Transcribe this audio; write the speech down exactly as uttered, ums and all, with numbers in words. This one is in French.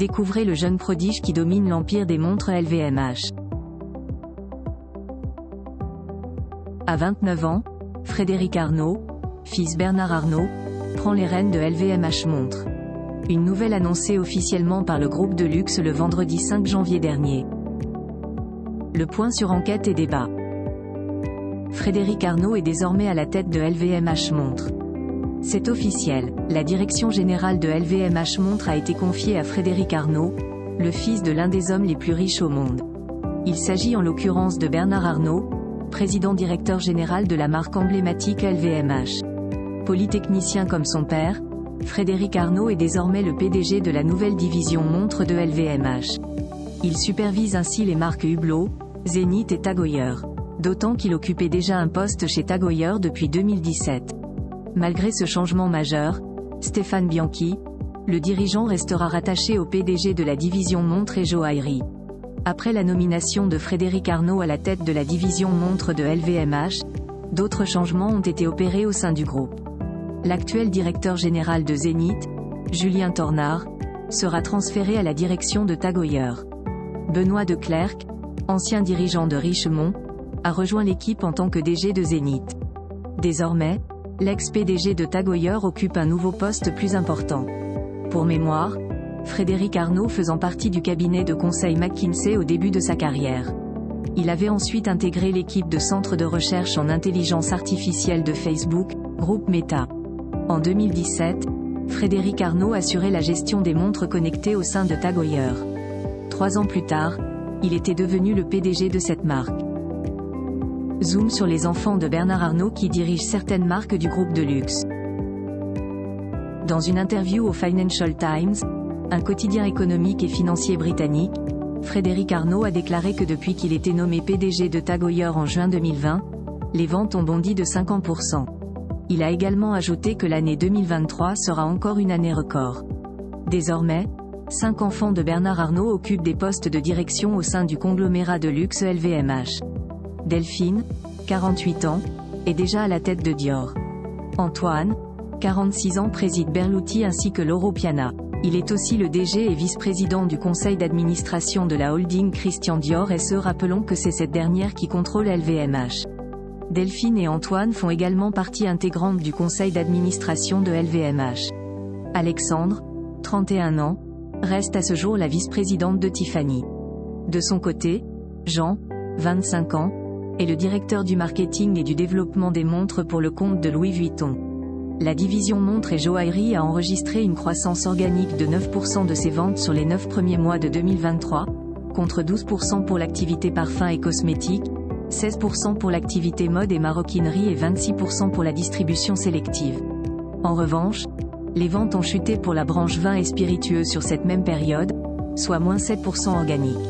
découvrez le jeune prodige qui domine l'empire des montres L V M H. À vingt-neuf ans, Frédéric Arnault, fils Bernard Arnault, prend les rênes de L V M H Montres. Une nouvelle annoncée officiellement par le groupe de luxe le vendredi cinq janvier dernier. Le point sur enquête et débat. Frédéric Arnault est désormais à la tête de L V M H Montres. C'est officiel, la direction générale de L V M H Montres a été confiée à Frédéric Arnault, le fils de l'un des hommes les plus riches au monde. Il s'agit en l'occurrence de Bernard Arnault, président-directeur général de la marque emblématique L V M H. Polytechnicien comme son père, Frédéric Arnault est désormais le P D G de la nouvelle division montres de L V M H. Il supervise ainsi les marques Hublot, Zenith et Tag Heuer. D'autant qu'il occupait déjà un poste chez Tag Heuer depuis deux mille dix-sept. Malgré ce changement majeur, Stéphane Bianchi, le dirigeant restera rattaché au P D G de la division montres et joaillerie. Après la nomination de Frédéric Arnault à la tête de la division montres de L V M H, d'autres changements ont été opérés au sein du groupe. L'actuel directeur général de Zenith, Julien Tornard, sera transféré à la direction de Tag Heuer. Benoît Declercq, ancien dirigeant de Richemont, a rejoint l'équipe en tant que D G de Zenith. Désormais, l'ex-P D G de Tag Heuer occupe un nouveau poste plus important. Pour mémoire, Frédéric Arnault faisant partie du cabinet de conseil McKinsey au début de sa carrière. Il avait ensuite intégré l'équipe de centre de recherche en intelligence artificielle de Facebook, groupe Meta. En deux mille dix-sept, Frédéric Arnault assurait la gestion des montres connectées au sein de Tag Heuer. Trois ans plus tard, il était devenu le P D G de cette marque. Zoom sur les enfants de Bernard Arnault qui dirige certaines marques du groupe de luxe. Dans une interview au Financial Times, un quotidien économique et financier britannique, Frédéric Arnault a déclaré que depuis qu'il était nommé P D G de Tag Heuer en juin deux mille vingt, les ventes ont bondi de cinquante pour cent. Il a également ajouté que l'année deux mille vingt-trois sera encore une année record. Désormais, cinq enfants de Bernard Arnault occupent des postes de direction au sein du conglomérat de luxe L V M H. Delphine, quarante-huit ans, est déjà à la tête de Dior. Antoine, quarante-six ans, préside Berluti ainsi que Loro Piana. Il est aussi le D G et vice-président du conseil d'administration de la holding Christian Dior et ce rappelons que c'est cette dernière qui contrôle L V M H. Delphine et Antoine font également partie intégrante du conseil d'administration de L V M H. Alexandre, trente et un ans, reste à ce jour la vice-présidente de Tiffany. De son côté, Jean, vingt-cinq ans, est le directeur du marketing et du développement des montres pour le compte de Louis Vuitton. La division montres et joaillerie a enregistré une croissance organique de neuf pour cent de ses ventes sur les neuf premiers mois de deux mille vingt-trois, contre douze pour cent pour l'activité parfum et cosmétique, seize pour cent pour l'activité mode et maroquinerie et vingt-six pour cent pour la distribution sélective. En revanche, les ventes ont chuté pour la branche vin et spiritueux sur cette même période, soit moins sept pour cent organique.